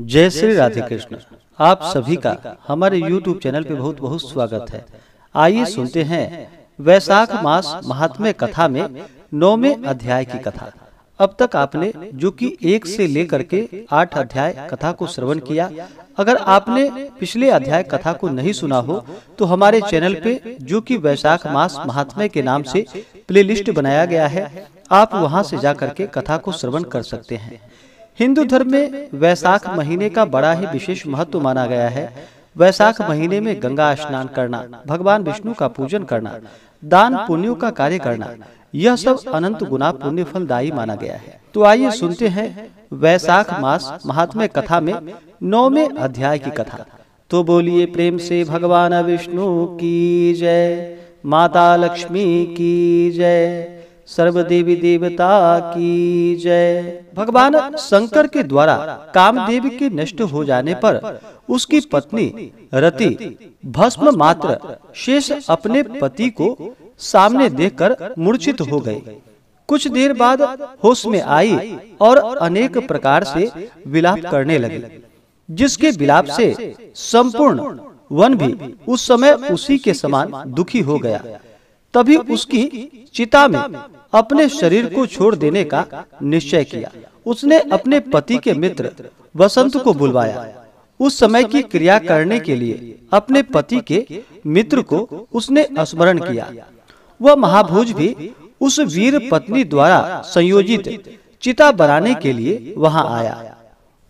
जय श्री राधे कृष्ण। आप सभी का हमारे YouTube चैनल पे बहुत बहुत स्वागत है। आइए सुनते हैं वैशाख मास महात्म्य कथा में 9वें अध्याय की कथा। अब तक आपने जो कि 1 से लेकर के 8 अध्याय कथा को श्रवण किया। अगर आपने पिछले अध्याय कथा को नहीं सुना हो तो हमारे चैनल पे जो कि वैशाख मास महात्म्य के नाम से प्लेलिस्ट बनाया गया है, आप वहाँ से जा करके कथा को श्रवण कर सकते हैं। हिंदू धर्म में वैशाख महीने का बड़ा ही विशेष महत्व माना गया है। वैशाख महीने में गंगा स्नान करना, भगवान विष्णु का पूजन करना, दान पुण्यों का कार्य करना, यह सब अनंत गुना पुण्य फलदायी माना गया है। तो आइए सुनते हैं वैशाख मास महात्म्य कथा में 9वें अध्याय की कथा। तो बोलिए प्रेम से भगवान विष्णु की जय, माता लक्ष्मी की जय, सर्व देवी देवता की जय। भगवान शंकर के द्वारा कामदेव के नष्ट हो जाने पर उसकी पत्नी रति भस्म मात्र शेष अपने पति को सामने देखकर मूर्छित हो गई। कुछ देर बाद होश में आई और अनेक प्रकार से विलाप करने लगी, जिसके विलाप से संपूर्ण वन भी उस समय उसी के समान दुखी हो गया। तभी उसकी चिता में अपने शरीर को छोड़ देने का निश्चय किया। उसने अपने पति के मित्र वसंत को बुलवाया। उस समय की क्रिया करने के लिए अपने पति के मित्र को उसने स्मरण किया। वह महाभोज भी उस वीर पत्नी द्वारा संयोजित चिता बनाने के लिए वहां आया।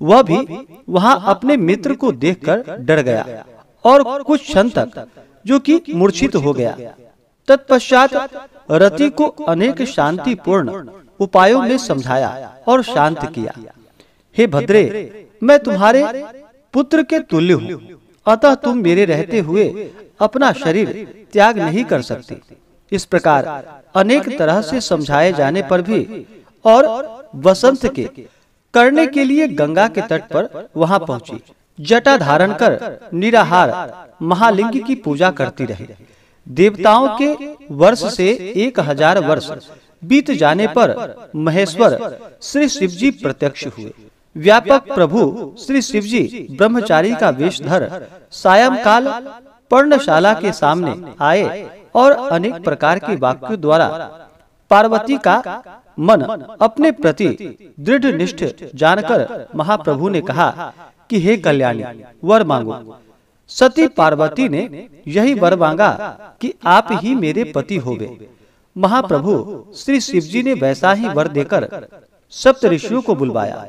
वह भी वहां अपने मित्र को देखकर डर गया और कुछ क्षण तक जो कि मूर्छित हो गया। तत्पश्चात रति को अनेक शांतिपूर्ण उपायों में समझाया और शांत किया। हे भद्रे, मैं तुम्हारे पुत्र के तुल्य हूँ, अतः तुम मेरे रहते हुए अपना शरीर त्याग नहीं कर सकती। इस प्रकार अनेक तरह से समझाए जाने पर भी और वसंत के करने के लिए गंगा के तट पर वहाँ पहुँची। जटा धारण कर निराहार महालिंग की पूजा करती रही। देवताओं के वर्ष से 1000 वर्ष बीत जाने पर महेश्वर श्री शिवजी प्रत्यक्ष हुए। व्यापक प्रभु श्री शिवजी ब्रह्मचारी का वेश धर सायंकाल पर्णशाला के सामने आए और अनेक प्रकार के वाक्यों द्वारा पार्वती का मन अपने प्रति दृढ़ निष्ठ जानकर महाप्रभु ने कहा कि हे कल्याणी, वर मांगो। सती पार्वती ने यही वर मांगा कि आप ही मेरे पति होंगे। महाप्रभु श्री शिवजी ने वैसा ही वर देकर सप्त ऋषियों को बुलवाया।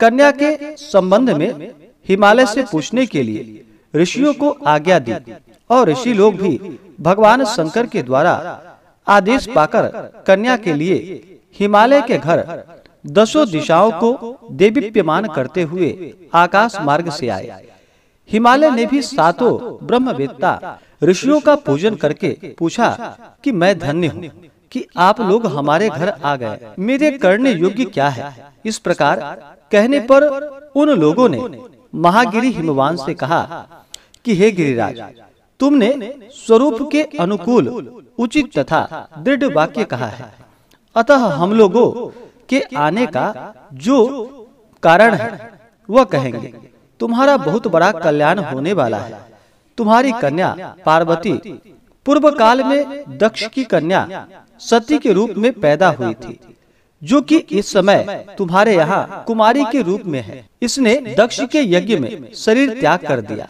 कन्या के संबंध में हिमालय से पूछने के लिए ऋषियों को आज्ञा दी और ऋषि लोग भी भगवान शंकर के द्वारा आदेश पाकर कन्या के लिए हिमालय के घर 10 दिशाओं को देदीप्यमान करते हुए आकाश मार्ग से आए। हिमालय ने भी 7 ब्रह्मवेत्ता ऋषियों का पूजन करके पूछा कि मैं धन्य हूँ कि आप लोग हमारे घर आ गए। मेरे करने योग्य क्या है? इस प्रकार कहने पर उन लोगों ने महागिरी हिमवान से कहा कि हे गिरिराज, तुमने स्वरूप के अनुकूल उचित तथा दृढ़ वाक्य कहा है, अतः हम लोगों के आने का जो कारण है वह कहेंगे। तुम्हारा बहुत बड़ा कल्याण होने वाला है। तुम्हारी कन्या पार्वती पूर्व काल में दक्ष की कन्या सती के रूप में पैदा हुई थी, जो कि इस समय तुम्हारे यहाँ कुमारी के रूप में है। इसने दक्ष के यज्ञ में शरीर त्याग कर दिया।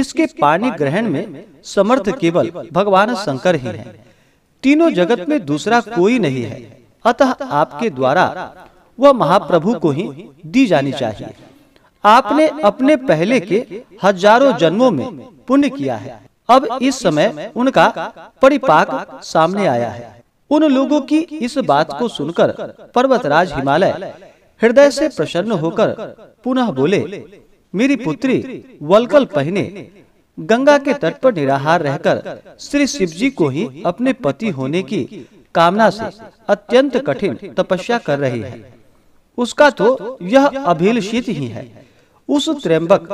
इसके पाणी ग्रहण में समर्थ केवल भगवान शंकर ही हैं। तीनों जगत में दूसरा कोई नहीं है, अतः आपके द्वारा वह महाप्रभु को ही दी जानी चाहिए। आपने अपने पहले के 1000 जन्मों में पुण्य किया है। अब इस समय उनका परिपाक सामने आया है। उन लोगों की इस बात को सुनकर पर्वतराज हिमालय हृदय से प्रसन्न होकर पुनः बोले, मेरी पुत्री वलकल पहने गंगा के तट पर निराहार रहकर श्री शिवजी को ही अपने पति होने की कामना से अत्यंत कठिन तपस्या कर रही है। उसका तो यह अभिलषित ही है। उस त्र्यंबक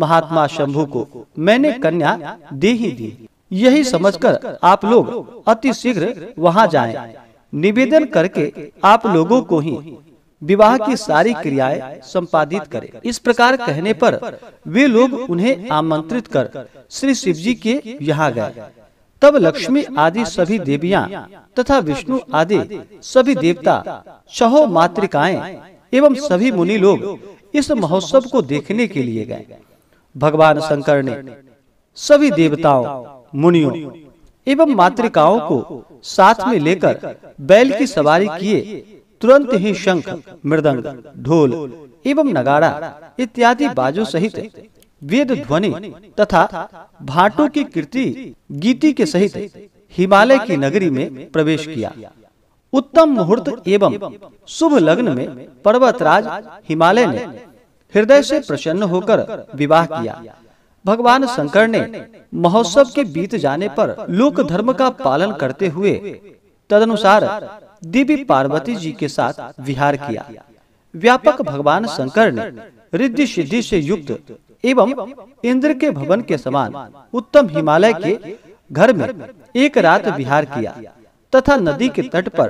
महात्मा शंभु को मैंने कन्या दे ही दी। यही समझकर आप लोग अति शीघ्र वहां जाएं। निवेदन करके आप लोगों को ही विवाह की सारी क्रियाएं संपादित करें। इस प्रकार कहने पर वे लोग उन्हें आमंत्रित कर श्री शिव जी के यहाँ गए। तब लक्ष्मी आदि सभी देवियां तथा विष्णु आदि सभी देवता, छहों मातृकाएं एवं सभी मुनि लोग इस महोत्सव को देखने के लिए गए। भगवान शंकर ने सभी देवताओं, मुनियों एवं मातृकाओं को साथ में लेकर बैल की सवारी किए। तुरंत ही शंख, मृदंग, ढोल एवं नगाड़ा इत्यादि बाजों सहित वेद ध्वनि तथा भाटों की कृति गीति के सहित हिमालय की नगरी में प्रवेश किया। उत्तम मुहूर्त एवं शुभ लग्न में पर्वतराज हिमालय ने हृदय से प्रसन्न होकर विवाह किया। भगवान शंकर ने महोत्सव के बीत जाने पर लोक धर्म का पालन करते हुए तदनुसार देवी पार्वती जी के साथ विहार किया। व्यापक भगवान शंकर ने रिद्धि सिद्धि से युक्त एवं इंद्र के भवन के समान उत्तम हिमालय के घर में एक रात विहार किया तथा नदी के तट पर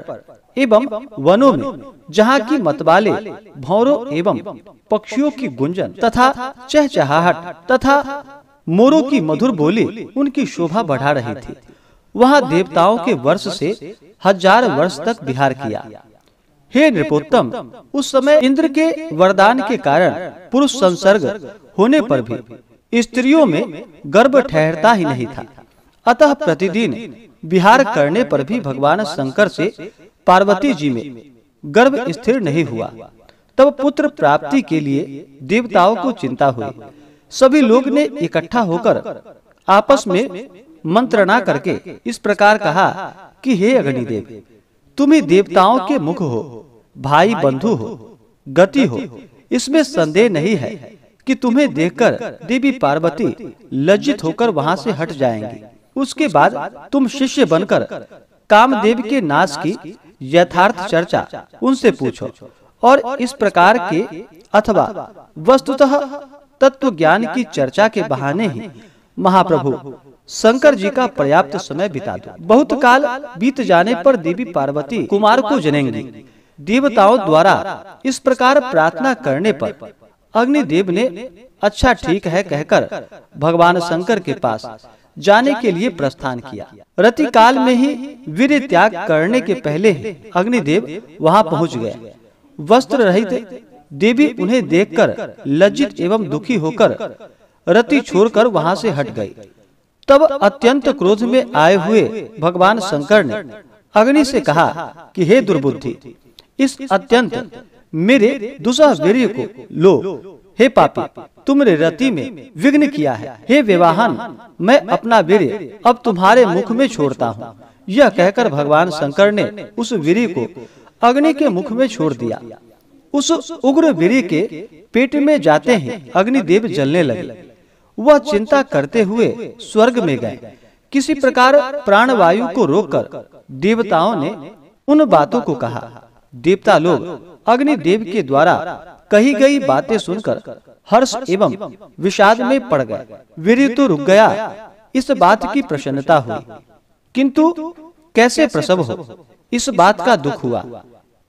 एवं वनों में, जहाँ की मतवाले भौरों एवं पक्षियों की गुंजन तथा चहचहाहट तथा मोरों की मधुर बोली उनकी शोभा बढ़ा रही थी, वहाँ देवताओं के वर्ष से 1000 वर्ष तक विहार किया। हे नृपोत्तम, उस समय इंद्र के वरदान के कारण पुरुष संसर्ग होने पर भी स्त्रियों में गर्भ ठहरता ही नहीं था। अतः प्रतिदिन विहार करने पर भी भगवान शंकर से पार्वती जी में गर्भ स्थिर नहीं हुआ। तब पुत्र प्राप्ति के लिए देवताओं को चिंता हुई। सभी लोग ने इकट्ठा होकर आपस में मंत्रणा करके इस प्रकार कहा कि हे अग्निदेव, तुम ही देवताओं के मुख हो, भाई बंधु हो, गति हो। इसमें संदेह नहीं है कि तुम्हें देखकर देवी पार्वती लज्जित होकर वहां से हट जाएंगी। उसके बाद तुम शिष्य बनकर कामदेव के नाश की यथार्थ चर्चा उनसे पूछो और इस प्रकार के अथवा वस्तुतः तत्व ज्ञान की चर्चा के बहाने ही महाप्रभु शंकर जी का पर्याप्त समय बिता दो। बहुत काल बीत जाने पर देवी पार्वती कुमार को जनेंगी। देवताओं द्वारा इस प्रकार प्रार्थना करने पर अग्निदेव ने अच्छा ठीक है कहकर भगवान शंकर के पास जाने के लिए प्रस्थान किया। रति काल में ही वीर त्याग करने के पहले अग्निदेव वहां पहुंच गए। वस्त्र रहित देवी उन्हें देखकर लज्जित एवं दुखी होकर रति छोड़कर वहां से हट गई। तब अत्यंत क्रोध में आए हुए भगवान शंकर ने अग्नि से कहा कि हे दुर्बुद्धि, इस अत्यंत मेरे दूसरा वीर्य को लो। हे पापी, तुमने रति में विघ्न किया है। हे विवाहन, मैं अपना वीर्य अब तुम्हारे मुख में छोड़ता हूँ। यह कहकर भगवान शंकर ने उस वीर्य को अग्नि के मुख में छोड़ दिया। उस उग्र वीर्य के पेट में जाते ही अग्निदेव जलने लगे। वह चिंता करते हुए स्वर्ग में गए। किसी प्रकार प्राणवायु को रोककर देवताओं ने उन बातों को कहा। देवता लोग अग्निदेव के द्वारा कही गई बातें सुनकर हर्ष एवं विषाद में पड़ गए। वीर्य तो रुक गया, इस बात की प्रसन्नता हुई, किंतु कैसे प्रसव हो, इस बात का दुख हुआ।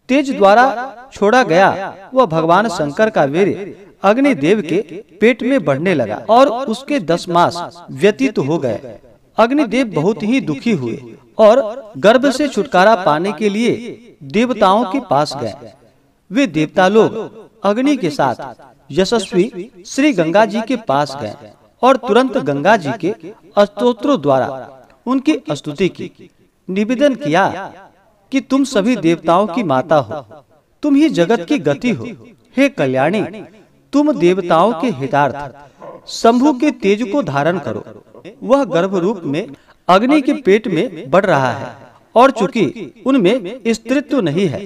तेज द्वारा छोड़ा गया वह भगवान शंकर का वीर्य अग्निदेव के पेट में बढ़ने लगा और उसके 10 मास व्यतीत हो गए। अग्निदेव बहुत ही दुखी हुए और गर्भ से छुटकारा पाने के लिए देवताओं के पास गए। वे देवता लोग अग्नि के साथ यशस्वी श्री गंगा जी के पास गए और तुरंत गंगा जी के स्तोत्रों द्वारा उनकी स्तुति की। निवेदन किया कि तुम सभी देवताओं की माता हो, तुम ही जगत की गति हो। हे कल्याणी, तुम देवताओं के हितार्थ शंभु के तेज को धारण करो। वह गर्भ रूप में अग्नि के पेट में बढ़ रहा है और चूंकि उनमें स्त्रीत्व नहीं है,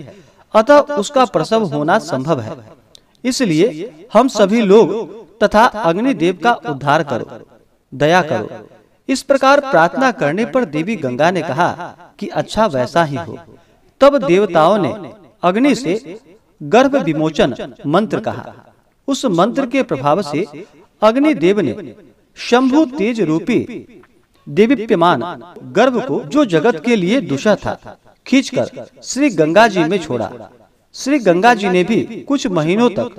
अतः उसका प्रसव होना संभव है। इसलिए हम सभी लोग तथा अग्निदेव का उद्धार करो, दया करो। इस प्रकार प्रार्थना करने पर देवी गंगा ने कहा कि अच्छा, वैसा ही हो। तब देवताओं ने अग्नि से गर्भ विमोचन मंत्र कहा। उस मंत्र के प्रभाव से अग्निदेव ने शंभु तेज रूपी देवीप्यमान गर्भ को, जो जगत के लिए दूषा था, खींचकर श्री गंगा जी में छोड़ा। श्री गंगा जी ने भी कुछ महीनों तक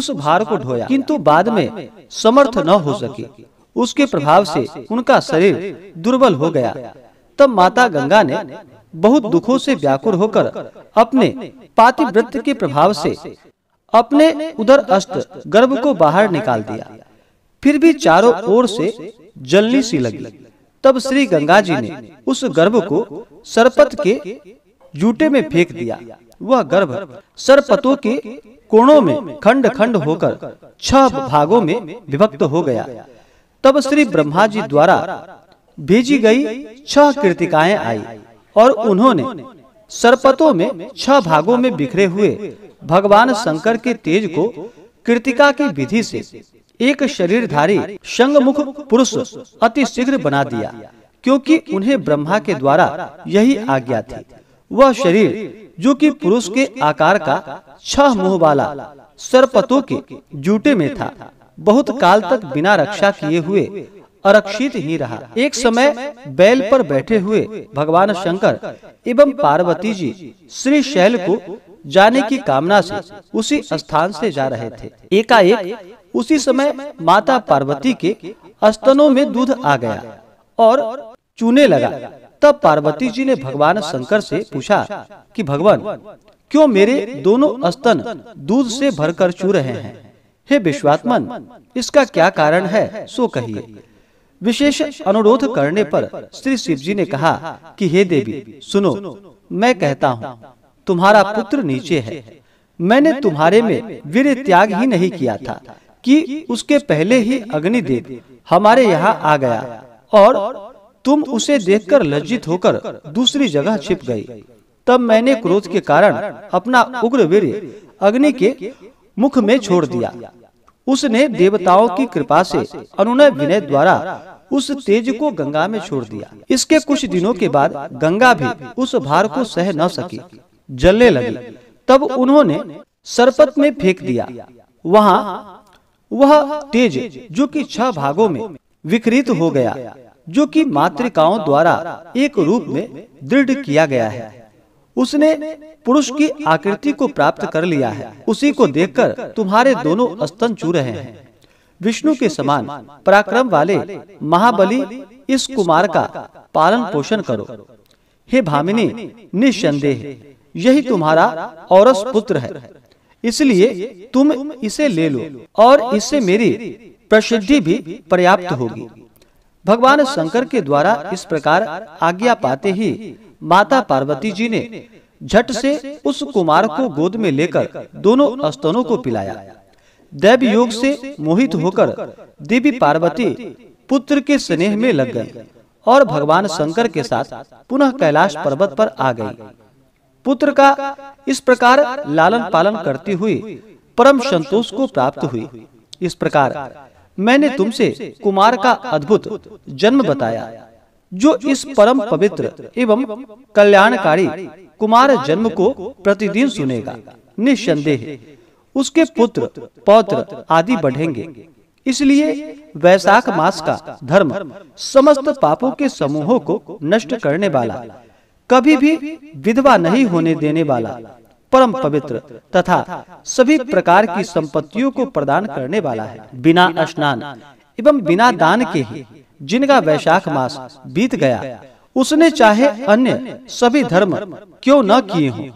उस भार को ढोया, किंतु बाद में समर्थ न हो सकी। उसके प्रभाव से उनका शरीर दुर्बल हो गया। तब माता गंगा ने बहुत दुखों से व्याकुल होकर अपने पातिव्रत्य के प्रभाव से अपने उदर अस्त गर्भ को बाहर निकाल दिया। फिर भी चारों ओर से जलनी सी लगी। तब श्री गंगा जी ने उस गर्भ को सरपत के जूटे में फेंक दिया। वह गर्भ सरपतों के कोणों में खंड खंड होकर 6 भागों में विभक्त हो गया। तब श्री ब्रह्मा जी द्वारा भेजी गई 6 कृतिकाएं आई और उन्होंने सरपतों में 6 भागों में बिखरे हुए भगवान शंकर के तेज को कृतिका की विधि से एक शरीरधारी शंखमुख पुरुष अति शीघ्र बना दिया, क्योंकि उन्हें ब्रह्मा के द्वारा यही आज्ञा थी। वह शरीर जो कि पुरुष के आकार का 6 मुंह वाला सरपतों के जूटे में था, बहुत काल तक बिना रक्षा किए हुए आरक्षित ही रहा। एक समय बैल पर बैठे हुए भगवान शंकर एवं पार्वती जी श्री शैल को जाने की कामना से उसी स्थान से जा रहे थे। एकाएक उसी समय माता पार्वती के स्तनों में दूध आ गया और चूने लगा। तब पार्वती जी ने भगवान शंकर से पूछा कि भगवान, क्यों मेरे दोनों स्तन दूध से भरकर चू रहे हैं? हे विश्वात्मन, इसका क्या कारण है, सो कहिए। विशेष अनुरोध करने पर श्री शिव जी ने कहा कि हे देवी सुनो, मैं कहता हूँ तुम्हारा पुत्र नीचे है। मैंने तुम्हारे में वीर त्याग ही नहीं किया था कि उसके पहले ही अग्निदेव हमारे यहाँ आ गया और तुम उसे देखकर लज्जित होकर दूसरी जगह छिप गई। तब मैंने क्रोध के कारण अपना उग्र वीर्य अग्नि के मुख में छोड़ दिया। उसने देवताओं की कृपा से अनुनय विनय द्वारा उस तेज को गंगा में छोड़ दिया। इसके कुछ दिनों के बाद गंगा भी उस भार को सह न सकी, जलने लगी। तब उन्होंने सरपत में फेंक दिया। वहाँ वह तेज जो कि 6 भागों में विकृत हो गया, जो कि मातृकाओं द्वारा एक रूप में दृढ़ किया गया है। उसने पुरुष की आकृति को प्राप्त कर लिया है। उसी को देखकर तुम्हारे दोनों स्तन चू रहे हैं। विष्णु के समान पराक्रम वाले महाबली, इस कुमार का पालन पोषण करो। हे भामिनी, निसंदेह यही तुम्हारा औरस पुत्र है, इसलिए तुम इसे ले लो और इससे मेरी प्रसिद्धि भी पर्याप्त होगी। भगवान शंकर के द्वारा इस प्रकार आज्ञा पाते ही माता पार्वती जी ने झट से उस कुमार को गोद में लेकर दोनों स्तनों को पिलाया। दैव योग से मोहित होकर देवी पार्वती पुत्र के स्नेह में लग गई और भगवान शंकर के साथ पुनः कैलाश पर्वत पर आ गई। पुत्र का इस प्रकार लालन पालन करती हुई परम संतोष को प्राप्त हुई। इस प्रकार मैंने तुमसे कुमार का अद्भुत जन्म बताया, जो इस परम पवित्र एवं कल्याणकारी कुमार जन्म को प्रतिदिन सुनेगा। निसंदेह उसके पुत्र पौत्र आदि बढ़ेंगे। इसलिए वैशाख मास का धर्म समस्त पापों के समूहों को नष्ट करने वाला, कभी भी विधवा नहीं होने देने वाला, परम पवित्र तथा सभी प्रकार की संपत्तियों को प्रदान करने वाला है। बिना स्नान एवं बिना दान के ही जिनका वैशाख मास बीत गया, उसने चाहे अन्य सभी धर्म क्यों न किए हों,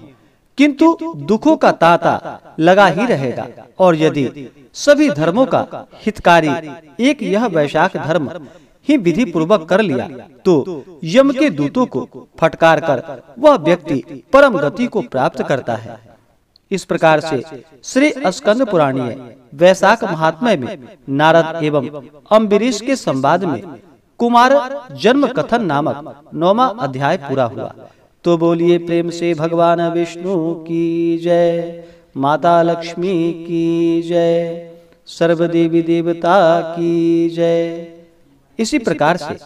किंतु दुखों का तांता लगा ही रहेगा। और यदि सभी धर्मों का हितकारी एक यह वैशाख धर्म ही विधि पूर्वक कर लिया, तो यम के दूतों को फटकार कर वह व्यक्ति परम गति को प्राप्त करता है। इस प्रकार से श्री स्कंद पुराणीय वैशाख महात्म्य में नारद एवं अम्बरीश के संवाद में कुमार जन्म कथन नामक 9वां अध्याय पूरा हुआ। तो बोलिए प्रेम से भगवान विष्णु की जय, माता लक्ष्मी की जय, सर्व देवी देवता की जय। इसी प्रकार से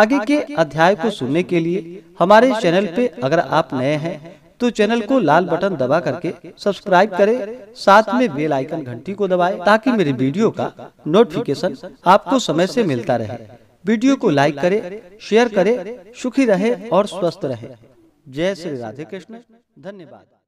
आगे के अध्याय को सुनने के लिए हमारे चैनल पे अगर आप नए हैं तो चैनल को लाल बटन दबा करके सब्सक्राइब करें, साथ में बेल आइकन घंटी को दबाएं ताकि मेरे वीडियो का नोटिफिकेशन आपको समय से मिलता रहे। वीडियो को लाइक करें, शेयर करें, सुखी रहे और स्वस्थ रहे। जय श्री राधे कृष्ण। धन्यवाद।